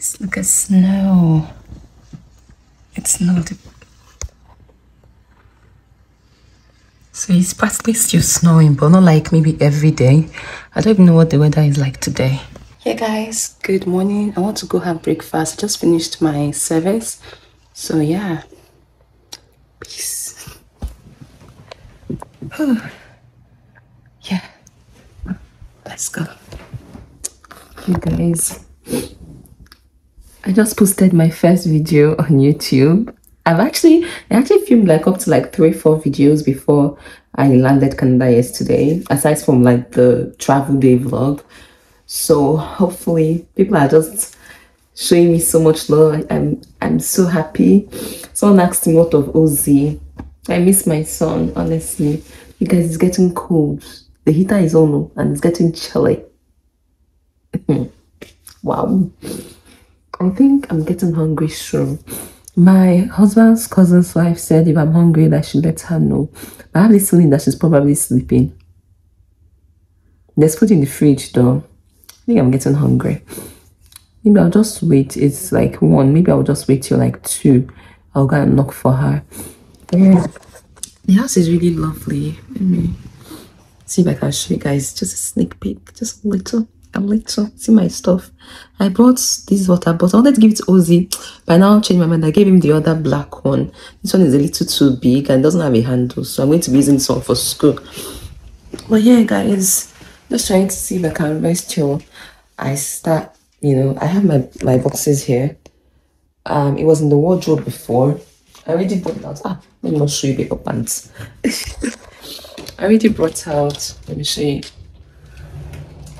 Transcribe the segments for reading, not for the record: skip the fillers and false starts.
This look at snow. It's not. So it's partly still snowing, but not like maybe every day. I don't even know what the weather is like today. Hey guys, good morning. I want to go have breakfast. I just finished my service. So yeah. Peace. Oh. Yeah. Let's go. Hey guys. I just posted my first video on YouTube. I actually filmed like up to like 3 or 4 videos before I landed Canada yesterday, aside from like the travel day vlog. So hopefully people are just showing me so much love. I'm so happy. Someone asked me what of Ozzy. I miss my son, honestly. You guys, it's getting cold. The heater is on and it's getting chilly. Wow. I think I'm getting hungry soon. My husband's cousin's wife said if I'm hungry that I should let her know. But I have this feeling that she's probably sleeping. There's food in the fridge though. I think I'm getting hungry. Maybe I'll just wait. It's like 1. Maybe I'll just wait till like 2. I'll go and knock for her. Yeah. The house is really lovely. Let me see if I can show you guys just a sneak peek. Just a little. See my stuff. I bought this water bottle. I wanted to give it to Ozzy, but I now changed my mind. I gave him the other black one. This one is a little too big and doesn't have a handle, so I'm going to be using this one for school. But yeah guys, just trying to see if I can rest till I start, you know. I have my boxes here. It was in the wardrobe before. I already brought out, let me not show you paper pants. I already brought out, let me show you.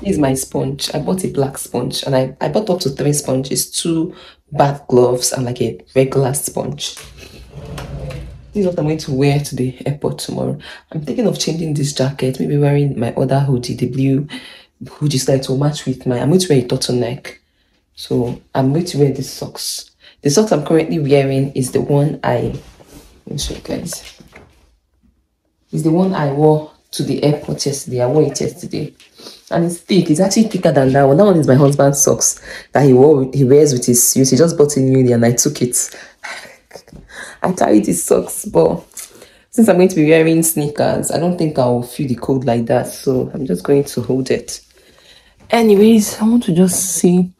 This is my sponge. I bought a black sponge and I bought up to 3 sponges, 2 bath gloves and like a regular sponge. This is what I'm going to wear to the airport tomorrow. I'm thinking of changing this jacket, maybe wearing my other hoodie, the blue hoodie, so it will match with my, I'm going to wear a turtleneck. So I'm going to wear these socks. The socks I'm currently wearing is the one let me show you guys. It's the one I wore to the airport yesterday. I wore it yesterday. And it's thick. It's actually thicker than that one. That one is my husband's socks that he wears with his suit. He just bought it newly and I took it. I carried his socks, but since I'm going to be wearing sneakers, I don't think I'll feel the cold like that. So I'm just going to hold it. Anyways, I want to just see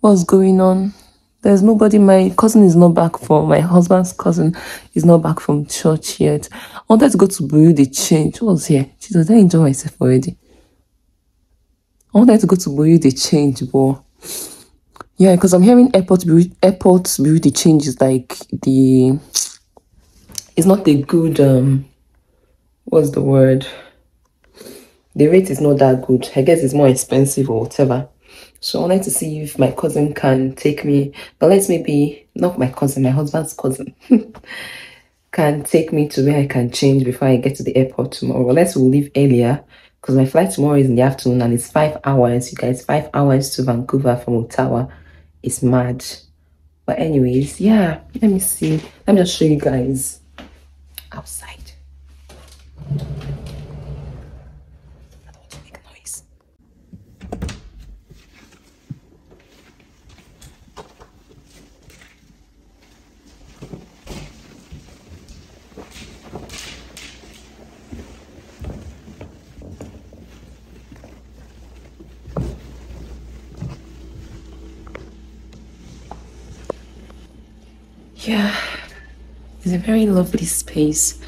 what's going on. There's nobody. My cousin is not back from, my husband's cousin is not back from church yet. I wanted to go to Bureau de Change. What was here? Jesus, I enjoy myself already. I wanted to go to Bureau de Change, but yeah, because I'm hearing airport Bureau de Change is like the, it's not a good, what's the word? The rate is not that good. I guess it's more expensive or whatever. So I wanted to see if my cousin can take me, but let's maybe, not my cousin, my husband's cousin, can take me to where I can change before I get to the airport tomorrow. Unless we'll leave earlier. Because my flight tomorrow is in the afternoon and it's 5 hours, you guys. 5 hours to Vancouver from Ottawa. It's mad. But anyways, yeah, let me see. Let me just show you guys outside. I don't want to make noise. Yeah, it's a very lovely space.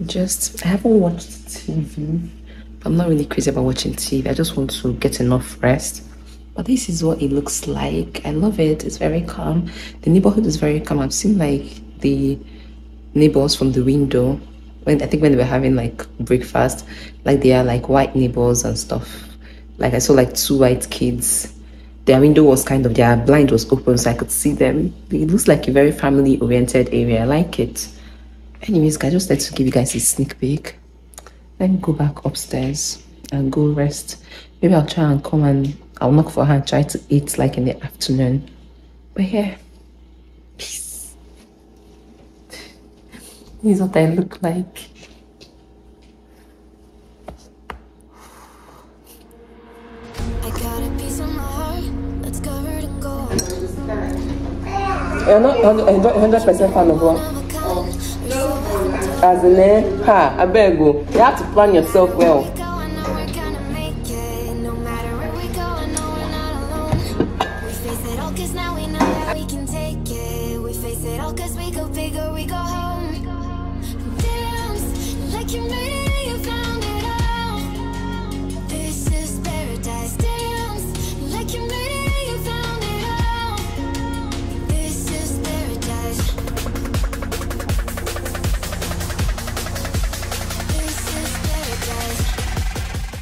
I haven't watched TV, but I'm not really crazy about watching TV. I just want to get enough rest. But this is what it looks like. I love it. It's very calm. The neighborhood is very calm. I've seen like the neighbors from the window. I think when they were having like breakfast, like they are like white neighbors and stuff. Like I saw like 2 white kids. Their window was their blind was open, so I could see them. It looks like a very family-oriented area. I like it. Anyways, I just like to give you guys a sneak peek. Let me go back upstairs and go rest. Maybe I'll try and come and I'll knock for her and try to eat like in the afternoon. But yeah, peace. This is what I look like. I got a piece on my heart that's covered in gold. You're not 100% fan of what? As in, ha, I better go. You have to plan yourself well.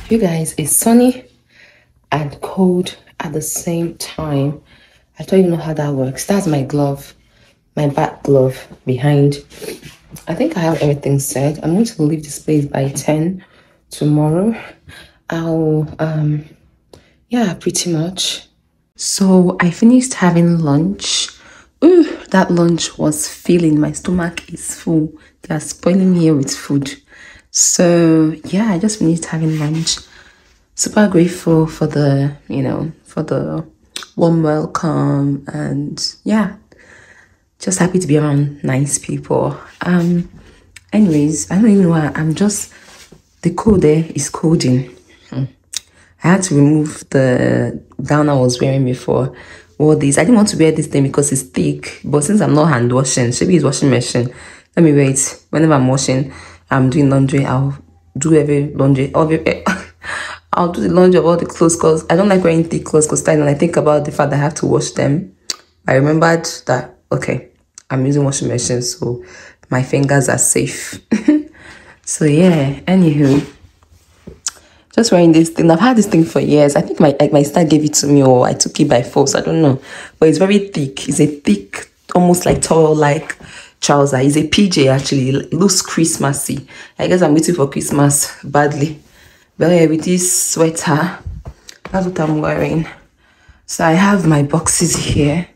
You guys, it's sunny and cold at the same time. I don't even know how that works. That's my glove, my back glove behind. I think I have everything said. I'm going to leave this place by 10 tomorrow. I'll, yeah, pretty much. So I finished having lunch. Ooh, that lunch was filling. My stomach is full. They are spoiling me here with food. So yeah, I just finished having lunch. Super grateful for the, you know, for the warm welcome, and yeah, just happy to be around nice people. Anyways, I don't even know why I'm just, the cold there is colding. I had to remove the gown I was wearing before. All this, I didn't want to wear this thing because it's thick, but since I'm not hand washing, maybe it's washing machine, let me wear it whenever I'm washing. I'm doing laundry. I'll do every laundry. I'll do the laundry of all the clothes because I don't like wearing thick clothes. Because then I think about the fact that I have to wash them. I remembered that, okay, I'm using washing machine, so my fingers are safe. So yeah. Anywho, just wearing this thing. I've had this thing for years. I think my sister gave it to me, or I took it by force. I don't know, but it's very thick. It's a thick, almost like tall, like trouser. Is a PJ actually. It looks Christmassy. I guess I'm waiting for Christmas badly. But yeah, with this sweater, that's what I'm wearing. So I have my boxes here.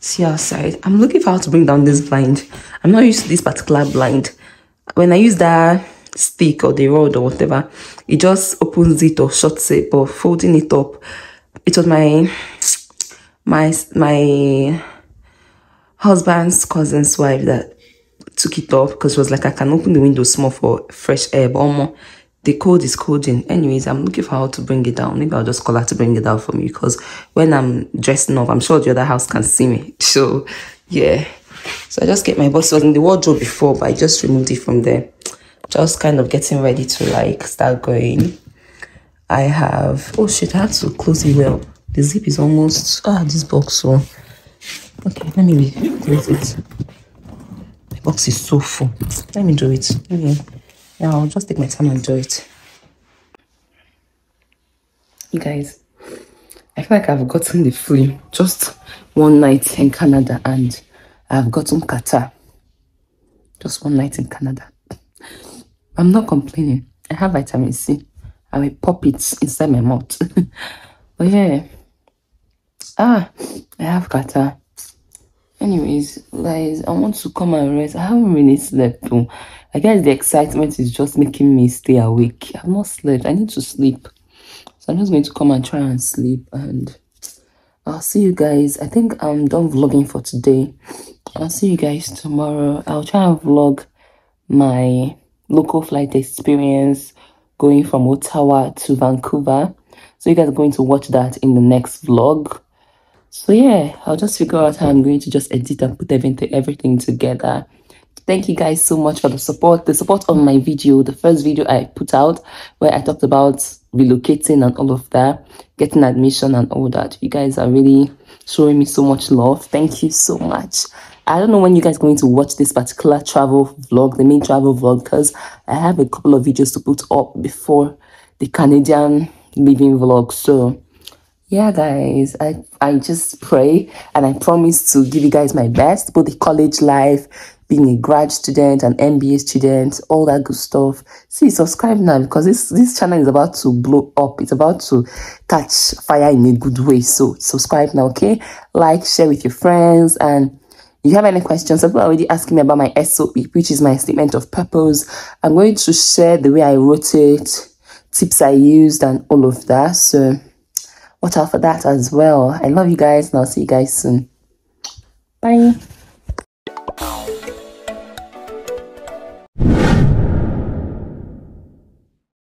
See outside. I'm looking for how to bring down this blind. I'm not used to this particular blind. When I use that stick or the rod or whatever, it just opens it or shuts it. But folding it up, it was my husband's cousin's wife that took it off, because she was like, I can open the window small for fresh air, but the cold is colding. Anyways, I'm looking for how to bring it down. Maybe I'll just call her to bring it down for me, because when I'm dressing up, I'm sure the other house can see me. So yeah, so I just get my box. It was in the wardrobe before, but I just removed it from there. Just kind of getting ready to like start going. I have, oh shit, I have to close it well. The zip is almost, this box. So okay, let me close it. My box is so full. Let me do it. Okay. Yeah, I'll just take my time and do it. You guys, I feel like I've gotten the flu. Just one night in Canada and I've gotten Qatar. Just one night in Canada. I'm not complaining. I have vitamin C. I will pop it inside my mouth. But yeah. I have Qatar. Anyways, guys, I want to come and rest. I haven't really slept though. I guess the excitement is just making me stay awake. I've not slept. I need to sleep. So I'm just going to come and try and sleep, and I'll see you guys. I think I'm done vlogging for today. I'll see you guys tomorrow. I'll try and vlog my local flight experience going from Ottawa to Vancouver. So you guys are going to watch that in the next vlog. So yeah, I'll just figure out how I'm going to just edit and put everything together. Thank you guys so much for the support. The support on my video, the first video I put out where I talked about relocating and all of that, getting admission and all that. You guys are really showing me so much love. Thank you so much. I don't know when you guys are going to watch this particular travel vlog, the main travel vlog, because I have a couple of videos to put up before the Canadian living vlog. So yeah guys, I just pray and I promise to give you guys my best, both the college life, being a grad student and MBA student, all that good stuff. See, subscribe now, because this channel is about to blow up. It's about to catch fire in a good way. So subscribe now, okay? Like, share with your friends. And if you have any questions, people are already asking me about my SOP, which is my statement of purpose. I'm going to share the way I wrote it, tips I used and all of that. So watch out for that as well. I love you guys, and I'll see you guys soon. Bye.